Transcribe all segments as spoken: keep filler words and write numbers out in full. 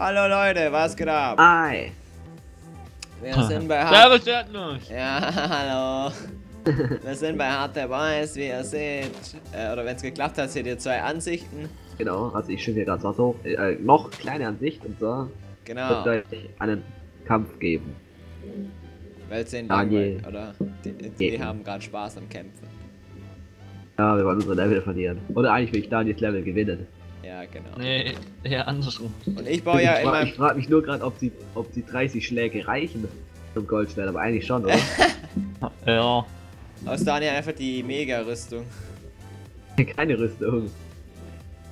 Hallo Leute, was geht ab? Hi. Wir sind bei Harte. Ja, hallo. Wir sind bei Harte Boys, wie ihr seht. Äh, oder wenn es geklappt hat, seht ihr zwei Ansichten. Genau, also ich schicke gerade so äh, noch kleine Ansicht und so. Genau. Wird euch einen Kampf geben. Weil es den langweilig, oder? Die, die, die haben gerade Spaß am Kämpfen. Ja, wir wollen unsere Level verlieren. Oder eigentlich will ich Daniels Level gewinnen. Ja, genau. Nee, ja, andersrum. Und ich baue ja immer. Ich frage mich nur gerade, ob sie, ob die dreißig Schläge reichen zum Goldschwert, aber eigentlich schon, oder? Ja. Aus Daniel einfach die Mega-Rüstung. Keine Rüstung.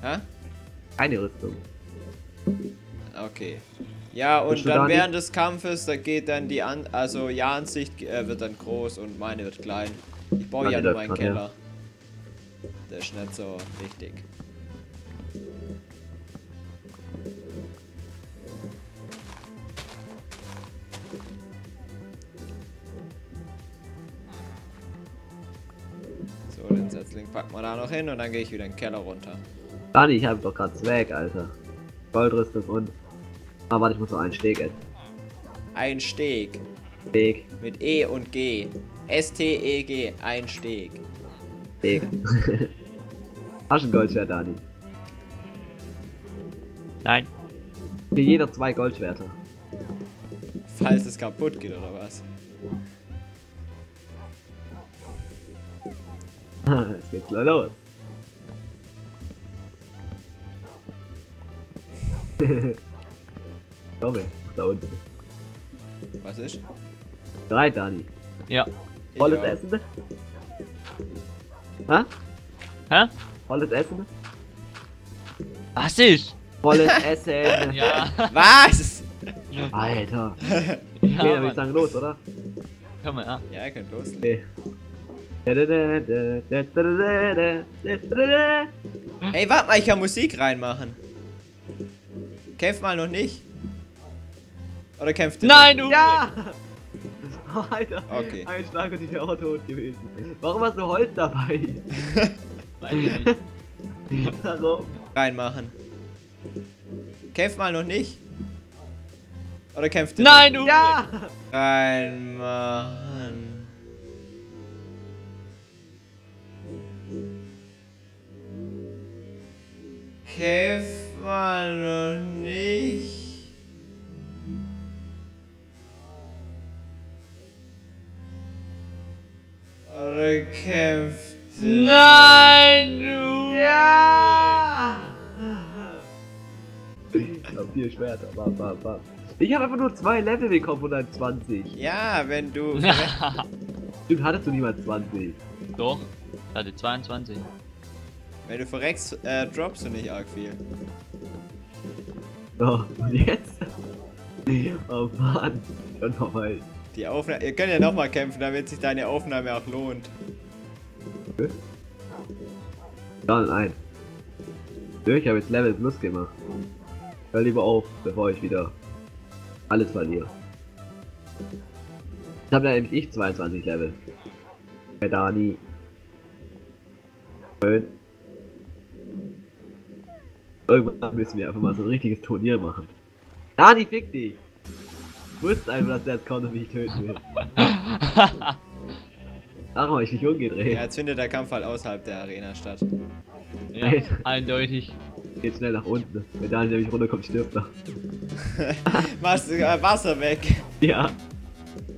Hä? Keine Rüstung. Okay. Ja, und dann während des Kampfes, da geht dann die An also Ja-Ansicht äh, wird dann groß und meine wird klein. Ich baue ja nur meinen Keller. Ja. Der ist nicht so wichtig. So, den Setzling packen wir da noch hin und dann gehe ich wieder in den Keller runter. Dani, ich habe doch gerade Zweck, Alter. Goldrüstung und... Ah, warte, ich muss noch einen Steg essen. Ein Steg. Steg. Mit E und G. S T E G. Ein Steg. Steg. Hast du ein Goldschwert, Dani? Nein. Für jeder zwei Goldschwerter. Falls es kaputt geht, oder was? Es geht gleich los. Komme, da unten. Was ist? Drei, Dani. Ja. Volles ja. Essen? Hä? Hä? Volles Essen? Was ist? Volles Essen. Ja. Was? Alter. Ja, okay, dann würde ich sagen, los, oder? Komm mal, ja. Ja, ihr könnt loslegen. Okay. Ey, warte mal, ich kann Musik reinmachen. Kämpf mal noch nicht. Oder kämpft ihr? Nein, du! Ja! Oh, Alter, okay. Ein Schlag und ich wäre auch tot gewesen. Warum hast du Holz dabei? Weiß ich nicht. Warum? Reinmachen. Kämpf mal noch nicht. Oder kämpft ihr? Nein, du! Ja! Reinmachen. Kämpf mal noch nicht. Oder kämpft. Nein, du! Ja! Ich hab vier Schwerter, bam, bam, bam. Ich hab einfach nur zwei Level bekommen von hundertzwanzig. Ja, wenn du. Stimmt, hattest du niemals zwanzig. Doch, ich hatte zweiundzwanzig. Wenn du verreckst, äh, droppst du nicht arg viel. So, und jetzt? Oh Mann, schon vorbei. Die Aufnahme. Ihr könnt ja nochmal kämpfen, damit sich deine Aufnahme auch lohnt. Okay. Ja, nein. Ich habe jetzt Level Plus gemacht. Hör lieber auf, bevor ich wieder alles verliere. Ich habe da nämlich ich zweiundzwanzig Level. Bei Dani. Schön. Irgendwann müssen wir einfach mal so ein richtiges Turnier machen. Dani, fick dich! Ich wusste einfach, dass der jetzt kommt und mich töten will. Ach, hab ich mich umgedreht. Ja, jetzt findet der Kampf halt außerhalb der Arena statt. Ja, Alter. Eindeutig. Geht schnell nach unten. Wenn Dani nämlich runterkommt, stirbt er. Machst du Wasser weg? Ja.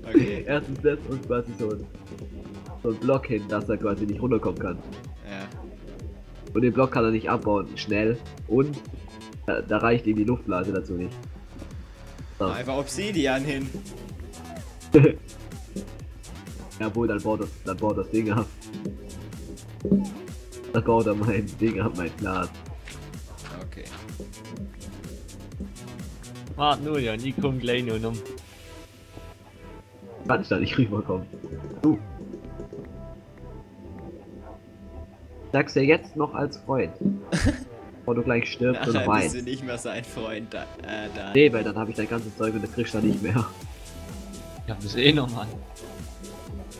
Okay. Erstens das und quasi so ein, so ein Block hin, dass er quasi nicht runterkommen kann. Ja. Und den Block kann er nicht abbauen, schnell. Und äh, da reicht ihm die Luftblase dazu nicht. So. Einfach Obsidian hin. Jawohl, dann baut, das, dann baut das Ding ab. Dann baut er mein Ding ab, mein Glas. Okay. Warte nur, ja, die kommen gleich nur um. Kann ich da nicht rüberkommen? Uh. Sagst du jetzt noch als Freund? Bevor du gleich stirbst und weinst. Bist du nicht mehr sein Freund, da, äh, da. Nee, weil dann habe ich dein ganzes Zeug und das kriegst du dann nicht mehr. Ja, bist eh nochmal.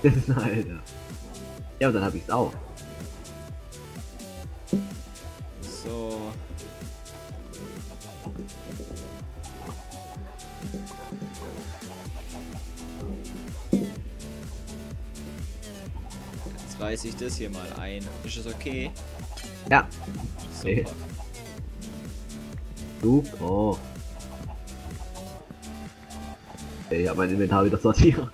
Alter. Ja, und dann hab ich's auch. So. reiße ich das hier mal ein. Ist das okay? Ja. Super. Super. Ich habe mein Inventar wieder sortiert.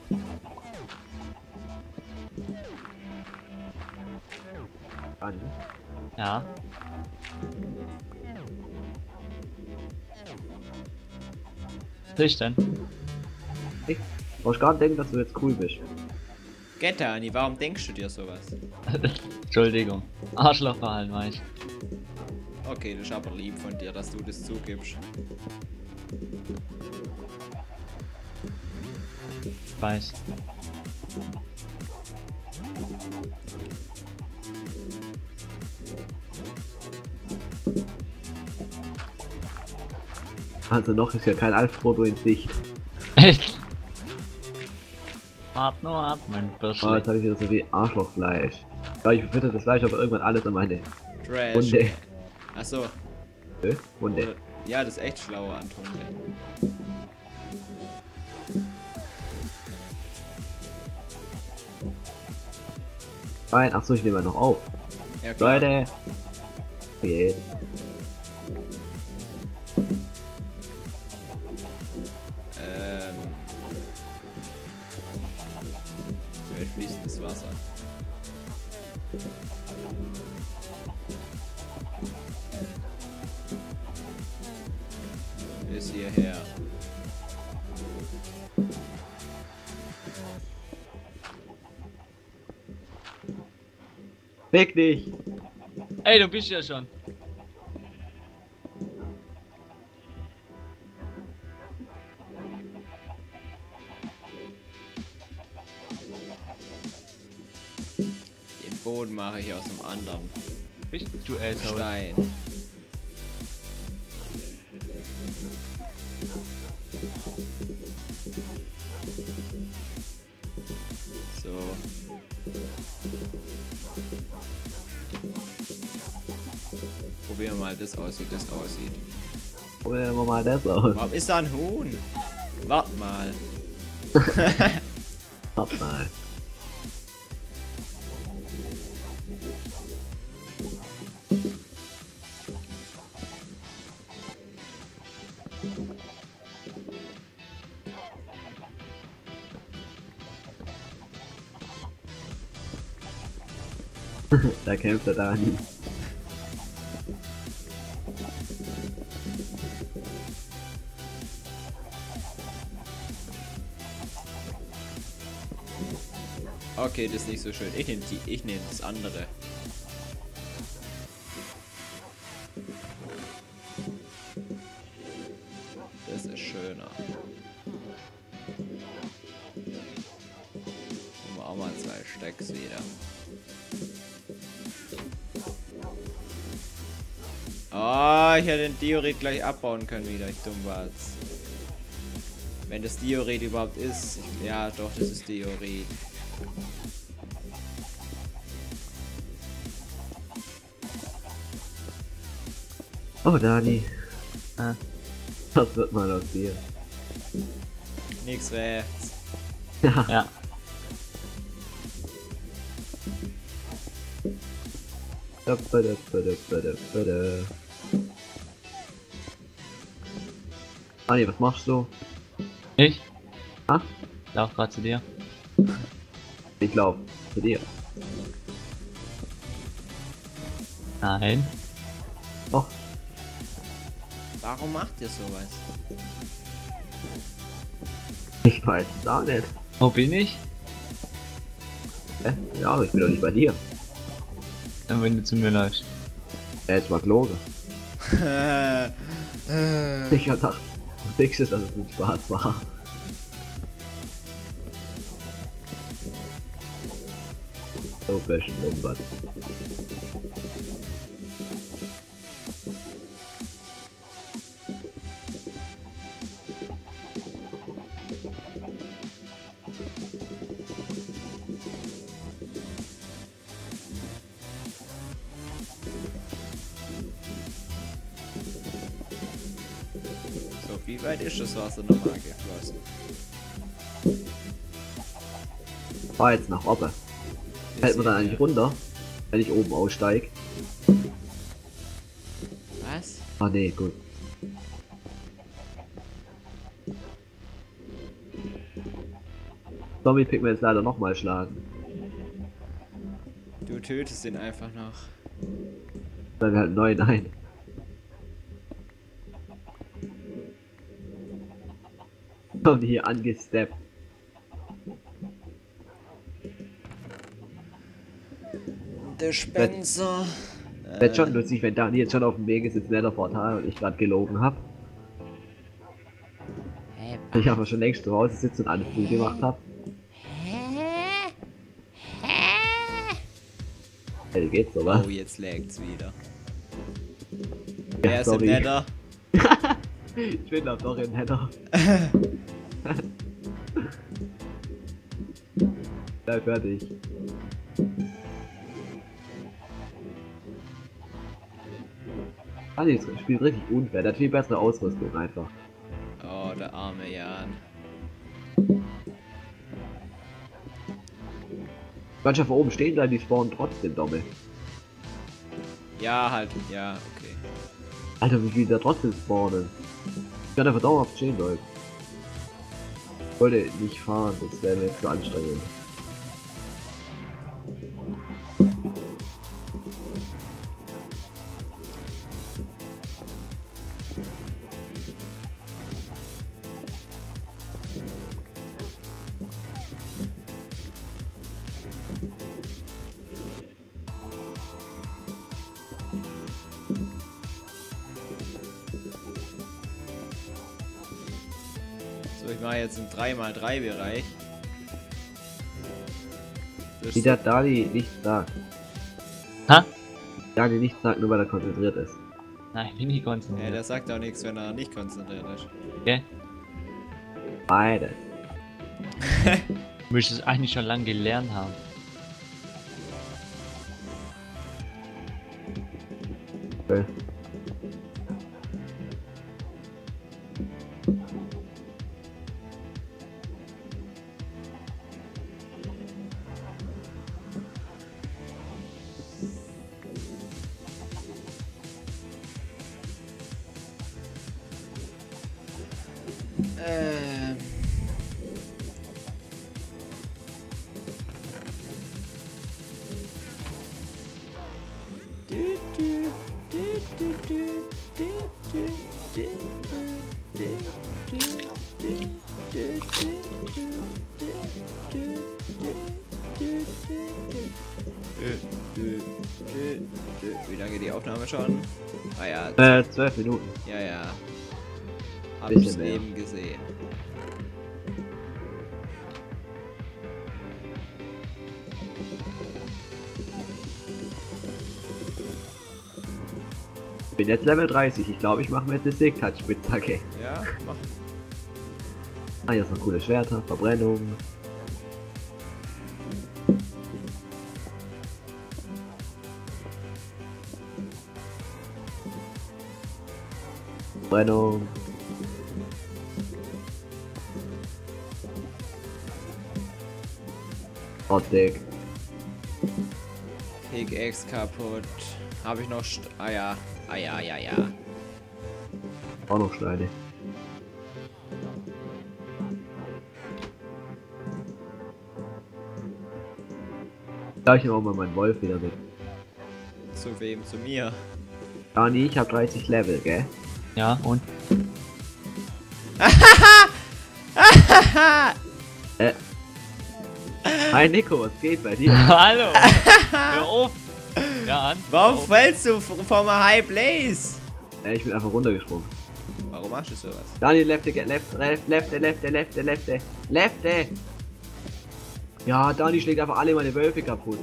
Ja. Was ist denn? Ich brauch gar nicht denken, dass du jetzt cool bist. Getani, warum denkst du dir sowas? Entschuldigung. Arschlochverhalten, meinst du? Okay, das ist aber lieb von dir, dass du das zugibst. Ich weiß. Also noch ist ja kein Alfrodo in Sicht. Echt? Wart nur ab, mein Bürschchen. Oh, jetzt habe ich wieder so viel Arschlochfleisch. Ja, ich fütter das Fleisch aber irgendwann alles an meine Trash. Hunde. Achso. Nö, Hunde. Ja, das ist echt schlauer, Anton. Nein, achso, ich nehme noch auf. Ja, klar. Leute. Okay. Fließendes Wasser. Bis hierher. Weg dich! Ey, du bist ja schon. Boden mache ich aus einem anderen. Bist du älter? Stein. So. Probieren wir mal, das aussieht, das aussieht. Probieren wir mal das aus. Warum ist da ein Huhn? Warte mal. Warte mal. Da kämpft er da nicht. Okay, das ist nicht so schön. Ich nehme die, ich nehme das andere. Das ist schöner. Nehmen wir auch mal zwei Stacks wieder. Oh, ich hätte den Diorit gleich abbauen können wieder, ich dumm war's. Wenn das Diorit überhaupt ist. Ich, ja, doch, das ist Diorit. Oh, Dani. Ah. Das wird mal aus dir. Nix rechts. Ja. Ja. Da, ba, da, ba, da, ba, da, ba, da. Dani, was machst du? Ich? Ah? Lauf gerade zu dir. Ich lauf zu dir. Nein. Doch. Warum macht ihr sowas? Ich weiß es auch nicht. Wo bin ich? Hä? Ja, aber ich bin doch nicht bei dir. Dann wenn du zu mir läufst. Er ist mal Klose. Ich hab gedacht, du denkst jetzt, dass es nicht Spaß war. So welchen Umband. Wie weit ist das Wasser nochmal geflossen? War jetzt nach oben. Fällt man da eigentlich runter, wenn ich oben aussteige? Was? Ah ne, gut. Zombie-Pigman jetzt leider nochmal schlagen. Du tötest ihn einfach noch. Weil wir halt neu, nein. Kommen hier angesteppt. Der Spencer. Wird, wird schon lustig, wenn Dani jetzt schon auf dem Weg ist ins Nether-Portal und ich gerade gelogen habe. Ich habe schon längst draußen sitzen und alles gut gemacht habe. Hey, geht's aber. Oh, jetzt lagt's wieder. Wer ja, ist sorry. Im Nether? Ich bin doch doch im Nether. Sei fertig. Ah, das Spiel richtig unfair. Der hat viel bessere Ausrüstung einfach. Oh, der arme Jan. Manche von oben stehen da, die spawnen trotzdem doppelt. Ja, halt, ja, okay. Alter, wie viele da trotzdem spawnen? Ich kann einfach dauerhaft stehen, Leute. Ich wollte nicht fahren, das wäre mir jetzt zu anstrengend. Ich mache jetzt einen drei mal drei Bereich. Wie der Dali nichts sagt. Hä? Dali nichts sagt, nur weil er konzentriert ist. Nein, ich bin nicht konzentriert. Ja, der sagt auch nichts, wenn er nicht konzentriert ist. Okay. Beide. Du müsstest es eigentlich schon lange gelernt haben. Okay. Ähm. Wie lange die Aufnahme schon? Ah ja. Äh, zwölf Minuten. Ja, ja. Hab ich es eben gesehen. Ich bin jetzt Level dreißig, ich glaube ich mache mir jetzt eine Sieg-Touch-Spitzhacke. Ja, mach. Ah, jetzt noch coole Schwerter, Verbrennung. Verbrennung. Hotdeck. Pickaxe kaputt. Habe ich noch St Ah ja. Ah ja, ja, ja. Auch noch Steine. Ich nehme auch mal meinen Wolf wieder mit. Zu wem? Zu mir? Dani, ich habe dreißig Level, gell? Ja, und? äh. Hi Nico, was geht bei dir? Hallo! Hör auf! Ja, an. Warum auf. Fällst du vom High Place? Äh, ich bin einfach runtergesprungen. Warum machst du so was? Daniel, lefte, lefte, lefte, lefte, lefte, lefte, lefte! Ja, Dani schlägt einfach alle meine Wölfe kaputt.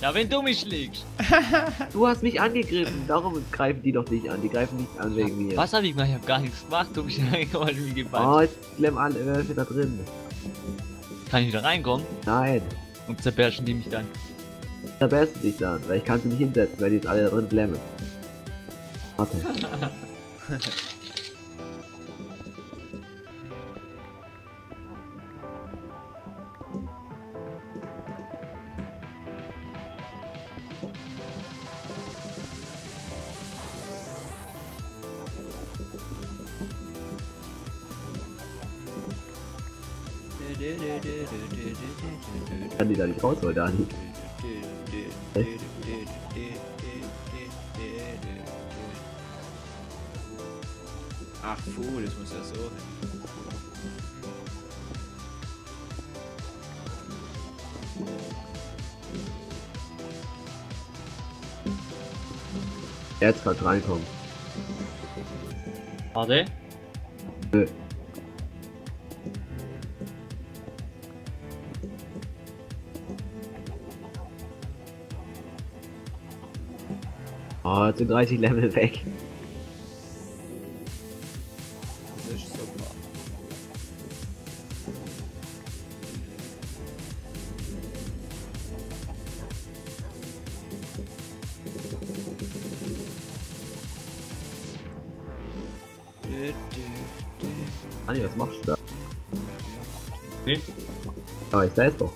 Ja, wenn du mich schlägst! Du hast mich angegriffen, darum greifen die doch nicht an, die greifen nicht an wegen mir. Was hab ich gemacht? Ich hab gar nichts gemacht, du bist reingeholt und mich gebannt. Oh, jetzt klemm alle Wölfe da drin. Kann ich da reinkommen? Nein. Und zerbärschen die mich dann? Zerbärschen dich dann, weil ich kann sie nicht hinsetzen, weil die jetzt alle da drin blämmen. Warte. Ich kann die da nicht raus, oder Dani? Echt? Ach, puh, das muss ja so hin. Er hat gerade reinkommen. Warte. Nö. Oh, jetzt sind dreißig Level weg. Das ist super. Anni, was machst du da? Nicht? Aber ich weiß doch.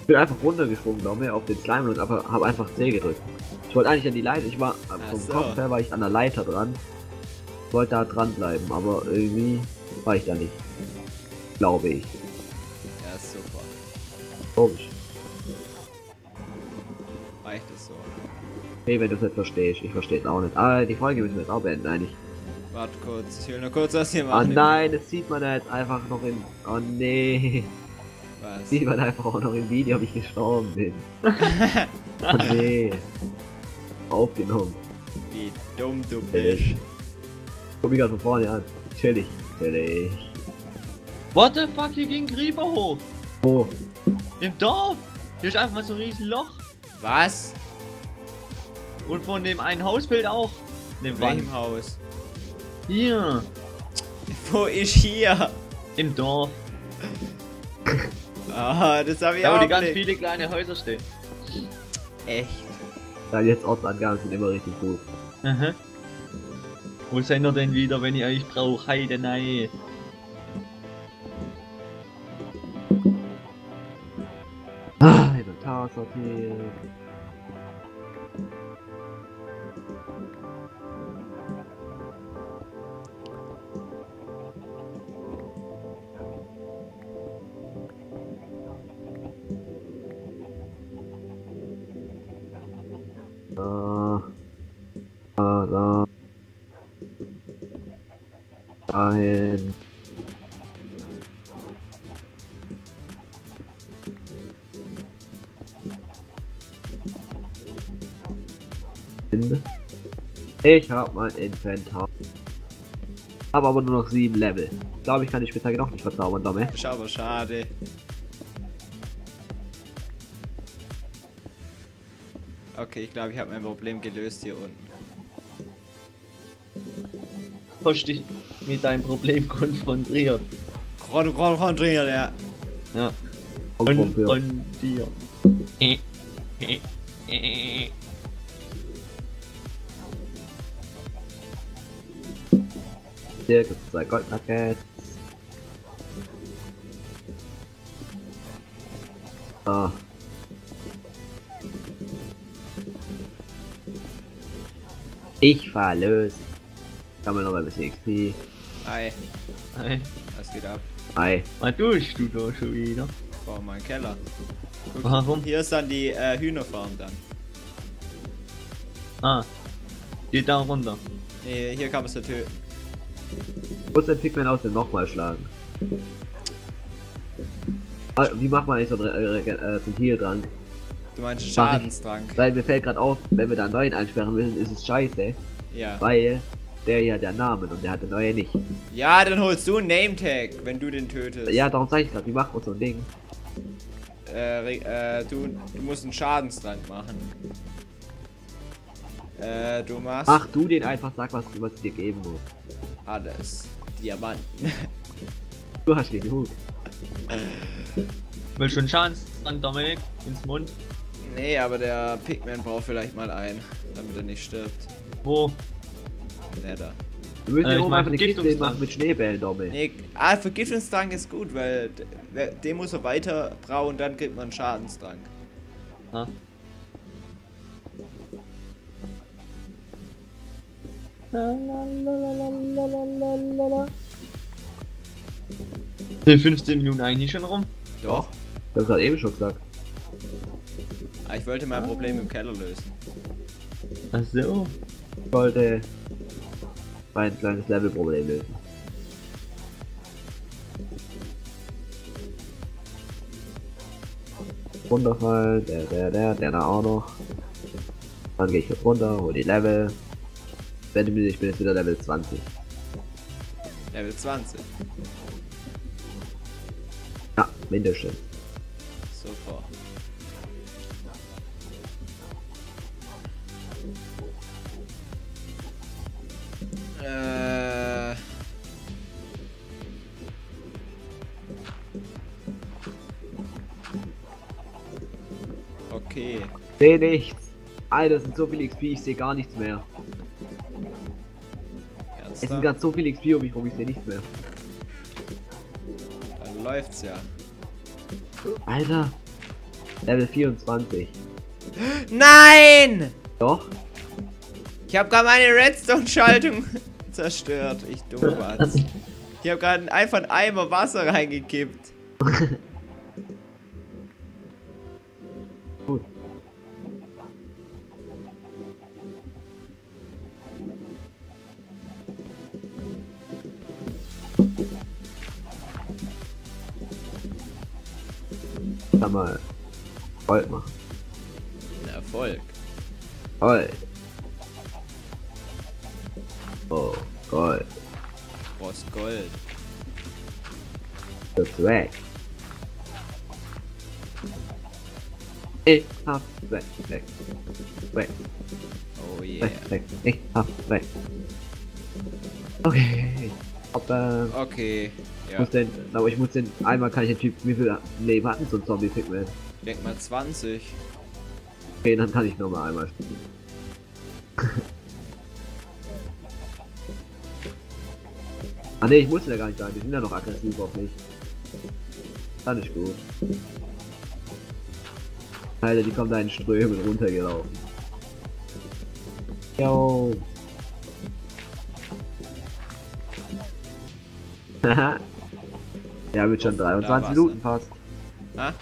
Ich bin einfach runtergesprungen, glaube ich, auf den Slime und habe einfach C gedrückt. Ich wollte eigentlich an die Leiter, ich war vom so. Kopf her war ich an der Leiter dran. Ich wollte da dran bleiben, aber irgendwie war ich da nicht. Glaube ich. Ja, super. Komisch. Reicht es so? Okay, wenn du es nicht verstehst, ich verstehe es auch nicht. Aber die Folge müssen wir jetzt auch beenden eigentlich. Warte kurz, ich will nur kurz was hier machen. Oh nein, das sieht man da jetzt einfach noch im... Oh nee. Was? Sieht man einfach auch noch im Video, ob ich gestorben bin. Oh nee. Aufgenommen. Wie dumm du bist. Guck mich gerade von vorne an. Chillig. Chillig. What the fuck, hier ging Creeper hoch. Wo? Im Dorf. Hier ist einfach mal so ein riesen Loch. Was? Und von dem einen Hausbild auch. Dem welchem Haus? Hier. Wo ist hier? Im Dorf. Ah, das habe ich da, auch. Da wo die ganz viele kleine Häuser stehen. Echt? Ja, jetzt Ortsangaben sind immer richtig gut. Aha. Wo seid ihr denn wieder, wenn ich euch brauche? Heide, nein. Ah, Inventar sortiert. Da, da, da, dahin. Ich habe mein Inventar. Habe aber nur noch sieben Level. Ich glaube, ich kann die Spitzhacke noch nicht verzaubern damit. Ist aber schade. Okay, ich glaube, ich habe mein Problem gelöst hier unten. Hast dich mit deinem Problem konfrontiert. Konfrontiert, ja. Ja. Konfrontiert. Hier gibt es zwei Goldnuggets. Ah. Ich fahr los. Sammel noch ein bisschen X P. Hi. Hi. Was geht ab? Hi. Was tust du da schon wieder? Vor oh, meinem Keller. Guck, warum? Hier ist dann die äh, Hühnerfarm dann. Ah. Geht da runter. Nee, hier kann man es nicht töten. Ich muss den Pigman aus dem nochmal schlagen. Ah, wie macht man eigentlich so einen äh, so Heal-Trank? Du meinst Schadenstrank? Weil mir fällt gerade auf, wenn wir da einen neuen einsperren müssen, ist es scheiße. Ja. Weil der hier hat ja Namen und der hat den neuen nicht. Ja, dann holst du einen Nametag, wenn du den tötest. Ja, darum zeige ich gerade, wie macht man so ein Ding? Äh, äh, du, du musst einen Schadenstrank machen. Äh, du machst... Mach du den einfach, sag was, was dir geben muss. Alles. Diamanten. Du hast den Hut. Will schon Schadenstrank, Dominik, ins Mund. Nee, aber der Pigman braucht vielleicht mal einen, damit er nicht stirbt. Wo? Nether. Wir müssen äh, oben einfach eine Kiste machen mit Schneebällen, Dominik. Nee, ah, Vergiftungstrank ist gut, weil den muss er weiter brauen, dann kriegt man einen Schadenstrank. Ha? Sind fünfzehn Minuten eigentlich schon rum? Doch. Das hat eben schon gesagt. Ich wollte mein Problem im Keller lösen. Ach so. Ich wollte mein kleines Levelproblem lösen. Runterfall, der, der, der, der da auch noch. Dann gehe ich jetzt runter, hol die Level. Werde mir, ich bin jetzt wieder Level zwanzig. Level zwanzig? Ja, mindestens. Super. Äh. Okay. Seh nichts. Alter, das sind so viel X P, ich sehe gar nichts mehr. Es sind gerade so viel X P um mich rum, ich sehe nichts mehr. Dann läuft's ja. Alter! Level vierundzwanzig. Nein! Doch? Ich habe gerade meine Redstone-Schaltung zerstört, ich Dobatz. Ich habe gerade einfach einen Eimer Wasser reingekippt. Gut. Kann mal Erfolg machen. Erfolg. Erfolg. Oh, Gold. Du brauchst Gold. Das ist weg. Ich hab weg, weg, weg. Oh yeah. Weg, weg. Ich hab weg. Okay. Ob, äh, okay. Ich ja. muss den, aber ich muss den, einmal kann ich den Typ, wie viel Leben hatten so ein Zombie-Pigman? Ich denk mal zwanzig. Okay, dann kann ich nochmal einmal spielen. Ah ne, ich muss ja gar nicht sein, die sind ja noch aggressiv auf mich. War nicht gut. Alter, die kommen da in Strömen runtergelaufen. Yo. Haha. Wir haben jetzt schon dreiundzwanzig Minuten fast. Ha?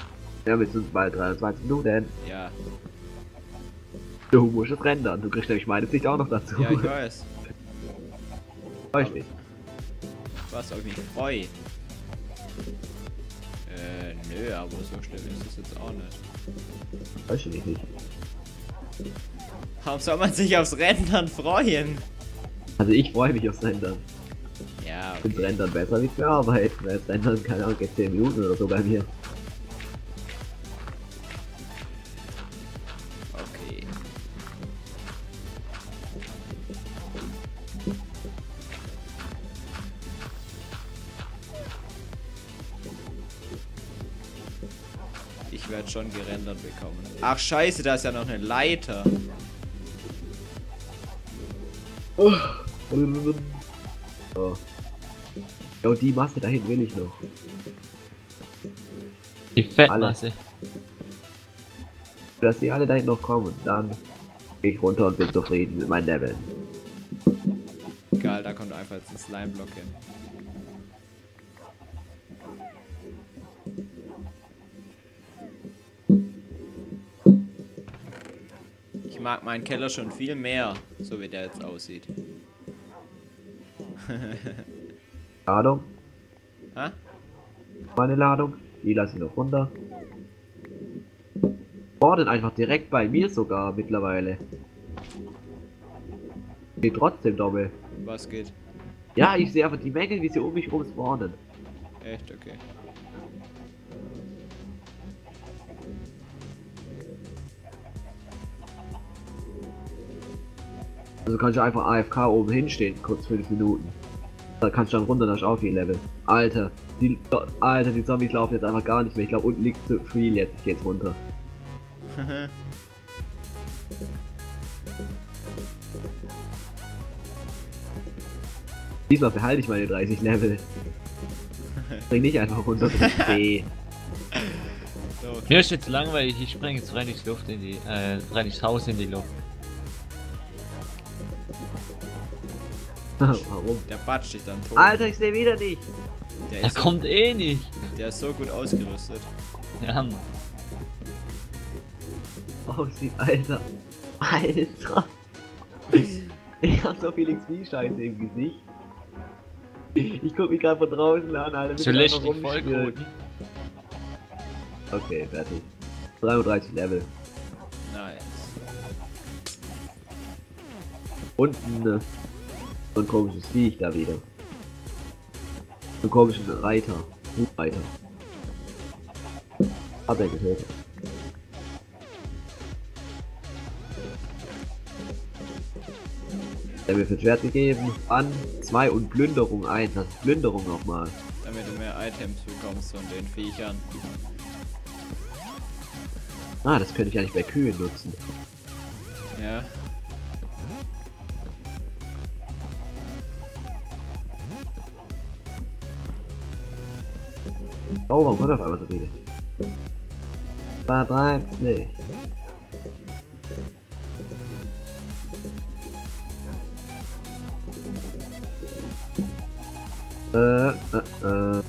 Wir haben jetzt uns bald dreiundzwanzig Minuten. Ja. Du musst es rendern, du kriegst nämlich meine Sicht auch noch dazu. Ja, ich weiß. Freu ich mich. Was, ob ich mich freue? Äh, nö, aber so schlimm ist es jetzt auch nicht. Freu ich mich nicht. Warum soll man sich aufs Rendern freuen? Also ich freue mich aufs Rendern. Ja, okay. Ich finde Rendern besser wie für Arbeit, weil es Rendern keine Ahnung, jetzt zehn Minuten oder so bei mir. Okay. Ich werde schon gerendert bekommen. Ach scheiße, da ist ja noch eine Leiter. Oh. Oh. Ja, und die Masse dahin will ich noch. Die Fettmasse. Dass die alle dahin noch kommen, dann gehe ich runter und bin zufrieden mit meinen Leveln. Egal, da kommt einfach jetzt ein Slime-Block hin. Ich mag meinen Keller schon viel mehr, so wie der jetzt aussieht. Ladung. Ha? Meine Ladung, die lasse ich noch runter. Borden einfach direkt bei mir sogar mittlerweile. Geht trotzdem doppelt. Was geht? Ja, ich sehe einfach die Menge, wie sie um mich rum spawnen. Echt, okay. Also kannst du einfach A F K oben hinstehen, kurz fünf Minuten. Da kannst du dann runter, da ist auch viel Level. Alter, die, Alter, die Zombies laufen jetzt einfach gar nicht mehr. Ich glaube, unten liegt zu viel jetzt. Ich geh jetzt runter. Diesmal behalte ich meine dreißig Level. Spring nicht einfach runter. Nee. Okay. Mir ist jetzt langweilig. Ich springe jetzt rein ins Luft in die, äh, rein ins Haus in die Luft. Warum? Der Batsch ist dann tot. Alter, ich seh wieder nicht. Der, der kommt so, eh nicht. Der ist so gut ausgerüstet. Ja, Mann. Oh, sie, Alter. Alter. Ich hab so viel X P-Scheiße im Gesicht. Ich guck mich gerade von draußen an, Alter. So lächelt die Folge. Okay, fertig. dreiunddreißig Level. Nice. Unten ne, so ein komisches Viech da wieder. So einen komischen Reiter. Reiter. Hab er gehört. Der mir für Schwert gegeben. An zwei und Plünderung eins. Das ist Plünderung nochmal. Damit du mehr Items bekommst von den Viechern. Ah, das könnte ich eigentlich bei Kühen nutzen. Ja. Oh, warum hat er auf einmal so viele? Vertreib's nicht. Äh, äh, äh.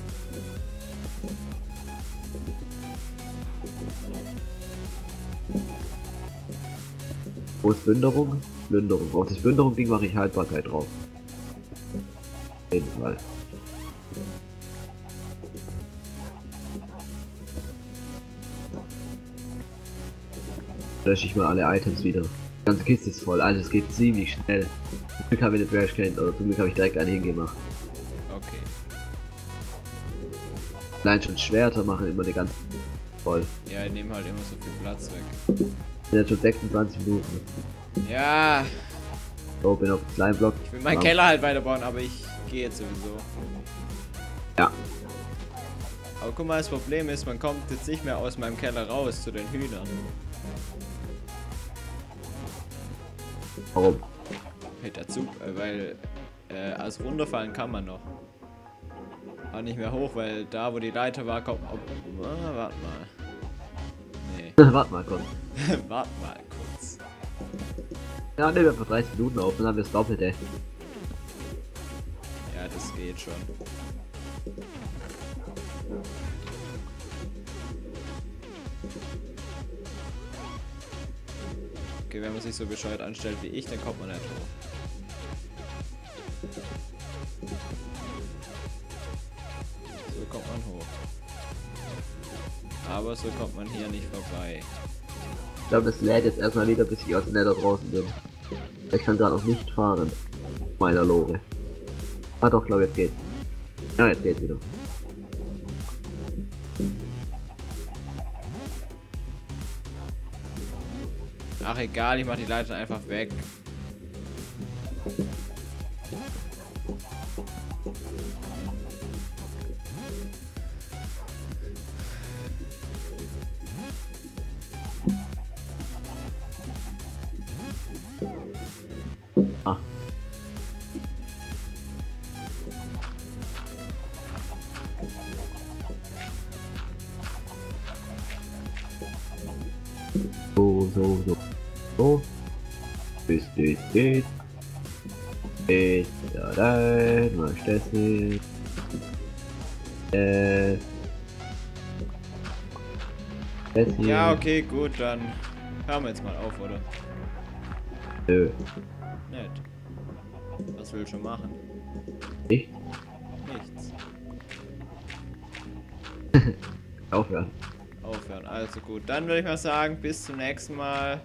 Wo ist Plünderung? Plünderung. Auf das Plünderung-Ding mache ich Haltbarkeit drauf. Auf jeden Fall. Lösche ich mal alle Items wieder. Die ganze Kiste ist voll, alles geht ziemlich schnell. Zum Glück habe ich eine Trashcan, oder zum Glück habe ich direkt einen hingemacht. Okay. Allein schon Schwerter machen immer eine ganze Kiste voll. Ja, die nehmen halt immer so viel Platz weg. Ich bin jetzt schon sechsundzwanzig Minuten. Ja. So, bin auf dem kleinen Block. Ich will meinen genau. Keller halt weiterbauen, aber ich gehe jetzt sowieso. Ja. Aber guck mal, das Problem ist, man kommt jetzt nicht mehr aus meinem Keller raus zu den Hühnern. Warum? Mit der Zug, weil äh, als runterfallen kann man noch. Aber nicht mehr hoch, weil da wo die Leiter war, kommt. Oh, oh, warte mal. Nee. Warte mal kurz. Warte mal kurz. Ja, nehmen wir vor dreißig Minuten auf, dann haben wir das Doppelte. Ja, das geht schon. Okay, wenn man sich so bescheuert anstellt wie ich, dann kommt man nicht hoch. So kommt man hoch. Aber so kommt man hier nicht vorbei. Ich glaube, das lädt jetzt erstmal wieder, bis ich aus dem Nether draußen bin. Ich kann gerade auch nicht fahren. Meiner Lore. Ah doch, glaube ich, jetzt geht's. Ja, jetzt geht's wieder. Ach egal, ich mach die Leiter einfach weg. Ah. So, so, so. So. Bis du steht. Geht da rein, mach das nicht. Äh. Das hier. Ja, okay, gut, dann hören wir jetzt mal auf, oder? Nö. Nett. Was will ich schon machen? Ich? Nichts. Aufhören. Aufhören, also gut. Dann würde ich mal sagen, bis zum nächsten Mal.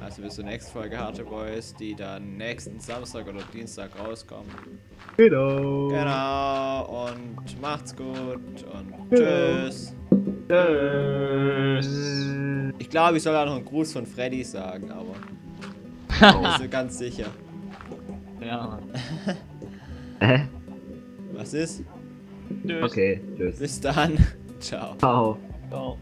Also bis zur nächsten Folge Harte Boys, die dann nächsten Samstag oder Dienstag rauskommen. Genau. Genau. Und macht's gut und genau. Tschüss. Tschüss. Ich glaube, ich soll auch noch einen Gruß von Freddy sagen, aber... Also ganz sicher. Ja. Hä? Was ist? Tschüss. Okay, tschüss. Bis dann. Ciao. Ciao. Ciao.